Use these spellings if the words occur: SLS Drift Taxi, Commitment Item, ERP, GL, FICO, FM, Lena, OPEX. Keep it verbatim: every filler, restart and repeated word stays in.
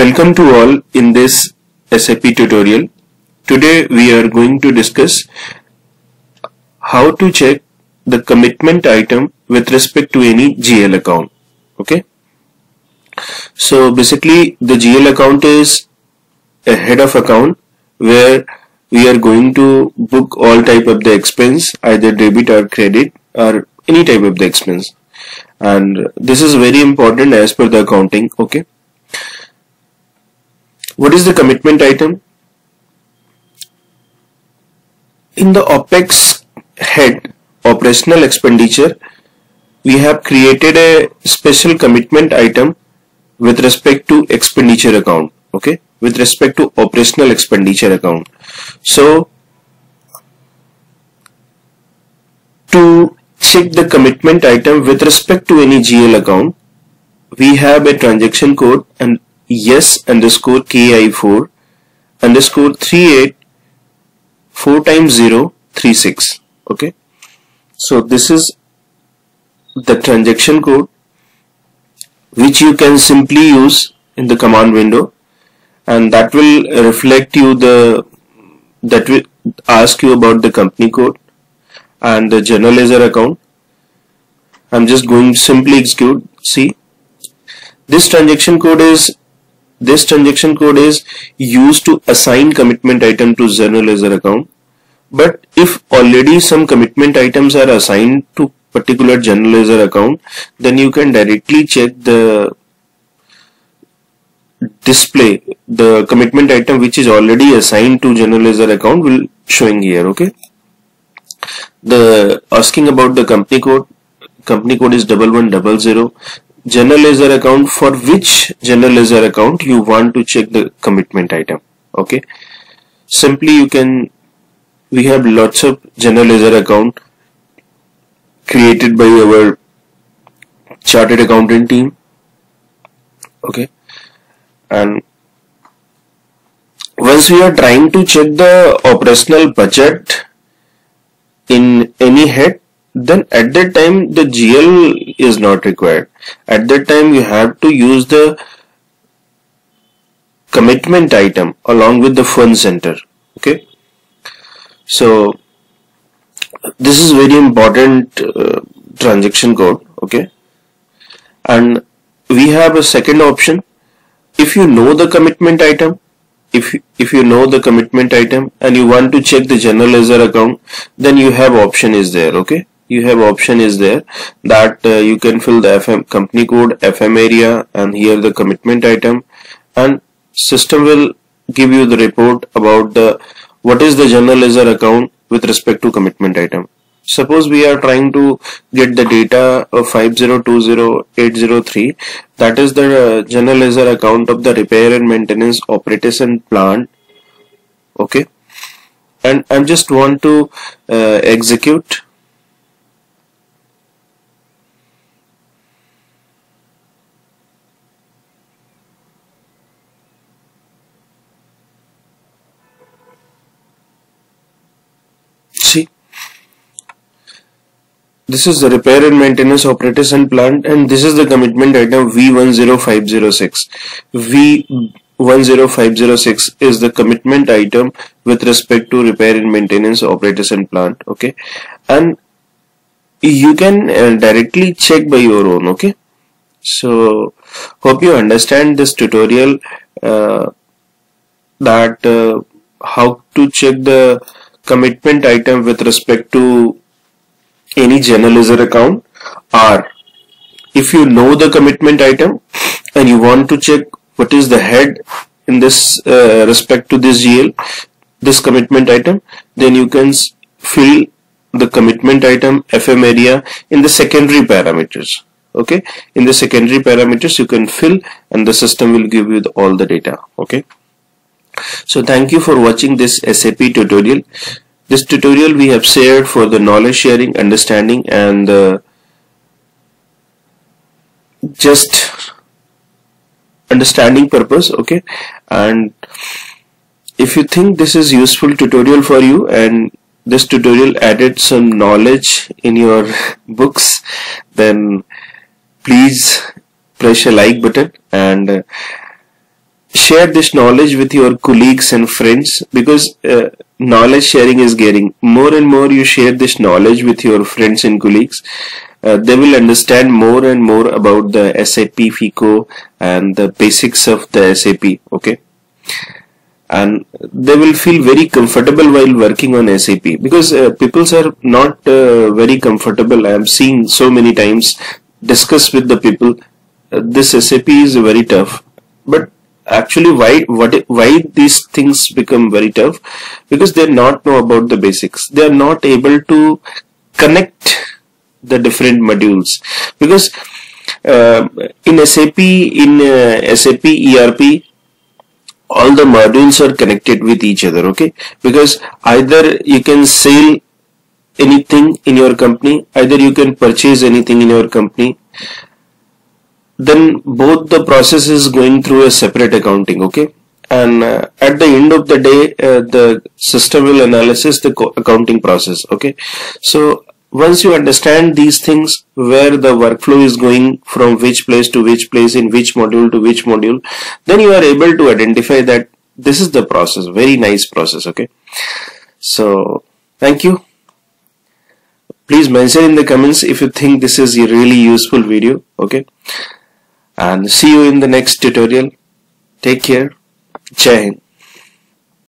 Welcome to all in this S A P tutorial. Today we are going to discuss how to check the commitment item with respect to any G L account. Okay. So basically the G L account is a head of account where we are going to book all type of the expense, either debit or credit or any type of the expense. And this is very important as per the accounting. Okay. What is the commitment item? In the OPEX head, operational expenditure, we have created a special commitment item with respect to expenditure account. Okay, with respect to operational expenditure account. So, to check the commitment item with respect to any G L account, we have a transaction code and yes underscore K I four underscore three eight four times zero three six. Okay, so this is the transaction code which you can simply use in the command window, and that will reflect you the that will ask you about the company code and the generalizer account. I'm just going to simply execute. See, this transaction code is This transaction code is used to assign commitment item to generalizer account. But if already some commitment items are assigned to particular generalizer account, then you can directly check the display. The commitment item which is already assigned to generalizer account will showing here. Okay. The asking about the company code. Company code is double one double zero. Generalizer account, for which generalizer account you want to check the commitment item. Okay, simply you can, we have lots of generalizer account created by our chartered accountant team. Okay, and once we are trying to check the operational budget in any head, then at that time the G L is not required. At that time you have to use the commitment item along with the fund center. Okay, so this is very important uh, transaction code. Okay, and we have a second option. If you know the commitment item, If, if you know the commitment item and you want to check the generalizer account, then you have option is there. Okay, you have option is there that uh, you can fill the F M company code, F M area, and here the commitment item, and system will give you the report about the what is the generalizer account with respect to commitment item. Suppose we are trying to get the data of five zero two zero eight zero three, that is the uh, generalizer account of the repair and maintenance operation plant. Okay, and I just want to uh, execute. See, this is the repair and maintenance operators and plant, and this is the commitment item V one zero five zero six. V one zero five zero six is the commitment item with respect to repair and maintenance operators and plant. Okay, and you can uh, directly check by your own. Okay, so hope you understand this tutorial uh, that uh, how to check the commitment item with respect to any generalizer account, or if you know the commitment item and you want to check what is the head in this uh, respect to this G L, this commitment item, then you can fill the commitment item F M area in the secondary parameters. Okay, in the secondary parameters you can fill, and the system will give you the, all the data. Okay, so thank you for watching this S A P tutorial. This tutorial we have shared for the knowledge sharing, understanding, and uh, just understanding purpose. Okay, and if you think this is useful tutorial for you and this tutorial added some knowledge in your books, then please press a like button and uh, share this knowledge with your colleagues and friends, because uh, knowledge sharing is gearing. More and more you share this knowledge with your friends and colleagues, uh, they will understand more and more about the S A P FICO and the basics of the S A P, okay, and they will feel very comfortable while working on S A P, because uh, people are not uh, very comfortable. I am seeing so many times discuss with the people, uh, this S A P is very tough. But actually why what why these things become very tough? Because they not know about the basics. They are not able to connect the different modules, because uh, in S A P, in uh, S A P E R P, all the modules are connected with each other, okay? Because either you can sell anything in your company, either you can purchase anything in your company, then both the process is going through a separate accounting, okay? And uh, at the end of the day, uh, the system will analyze the accounting process, okay? So once you understand these things, where the workflow is going from which place to which place, in which module to which module, then you are able to identify that this is the process. Very nice process, okay? So thank you. Please mention in the comments if you think this is a really useful video, okay? And see you in the next tutorial. Take care. Jai Hind.